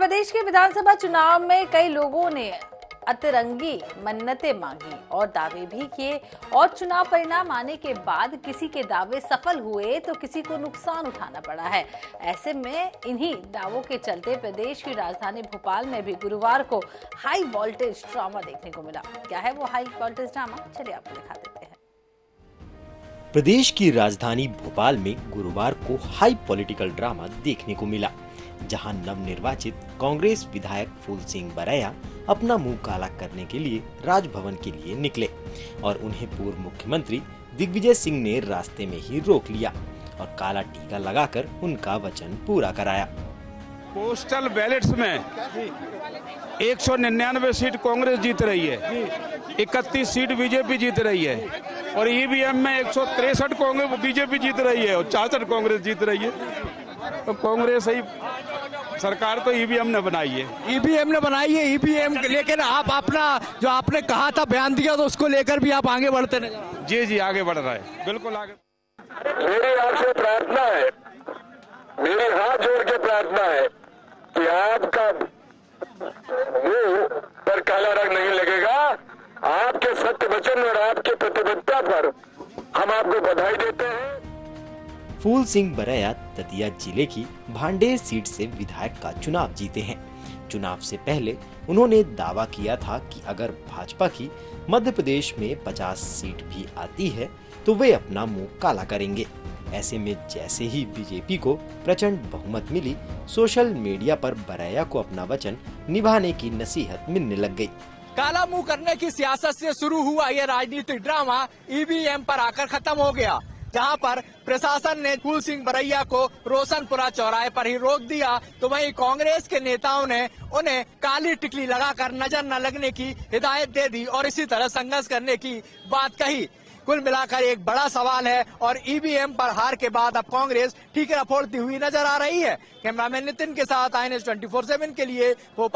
प्रदेश के विधानसभा चुनाव में कई लोगों ने अतरंगी मन्नतें मांगी और दावे भी किए और चुनाव परिणाम आने के बाद किसी के दावे सफल हुए तो किसी को नुकसान उठाना पड़ा है। ऐसे में इन्हीं दावों के चलते प्रदेश की राजधानी भोपाल में भी गुरुवार को हाई वोल्टेज ड्रामा देखने को मिला। क्या है वो हाई वोल्टेज ड्रामा, चलिए आपको दिखा देते हैं। प्रदेश की राजधानी भोपाल में गुरुवार को हाई पॉलिटिकल ड्रामा देखने को मिला, जहां नवनिर्वाचित कांग्रेस विधायक फूल सिंह बरैया अपना मुंह काला करने के लिए राजभवन के लिए निकले और उन्हें पूर्व मुख्यमंत्री दिग्विजय सिंह ने रास्ते में ही रोक लिया और काला टीका लगाकर उनका वचन पूरा कराया। पोस्टल बैलेट्स में 199 सीट कांग्रेस जीत रही है, 31 सीट बीजेपी जीत रही है और ईवीएम में 163 कांग्रेस बीजेपी जीत रही है और 64 कांग्रेस जीत रही है। तो कांग्रेस ही सरकार तो ईवीएम ने बनाई है, ईवीएम लेकिन आप अपना जो आपने कहा था बयान दिया तो उसको लेकर भी आप आगे बढ़ते नहीं? जी आगे बढ़ रहा है, बिल्कुल आगे। मेरी आपसे प्रार्थना है, मेरी हाथ जोड़ के प्रार्थना है कि आपका मुंह पर काला रंग नहीं लगेगा। आपके सत्य वचन और आपके प्रतिबद्धता पर हम आपको बधाई देते हैं। फूल सिंह बरैया दतिया जिले की भांडे सीट से विधायक का चुनाव जीते हैं। चुनाव से पहले उन्होंने दावा किया था कि अगर भाजपा की मध्य प्रदेश में 50 सीट भी आती है तो वे अपना मुंह काला करेंगे। ऐसे में जैसे ही बीजेपी को प्रचंड बहुमत मिली, सोशल मीडिया पर बरैया को अपना वचन निभाने की नसीहत मिलने लग गई। काला मुंह करने की सियासत से शुरू हुआ यह राजनीतिक ड्रामा ईवीएम पर आकर खत्म हो गया, जहां पर प्रशासन ने फूल सिंह बरैया को रोशनपुरा चौराहे पर ही रोक दिया तो वहीं कांग्रेस के नेताओं ने उन्हें काली टिकली लगाकर नजर न लगने की हिदायत दे दी और इसी तरह संघर्ष करने की बात कही। कुल मिलाकर एक बड़ा सवाल है और ईवीएम पर हार के बाद अब कांग्रेस ठीकरा फोड़ती हुई नजर आ रही है। कैमरामैन नितिन के साथ INS 24/7 के लिए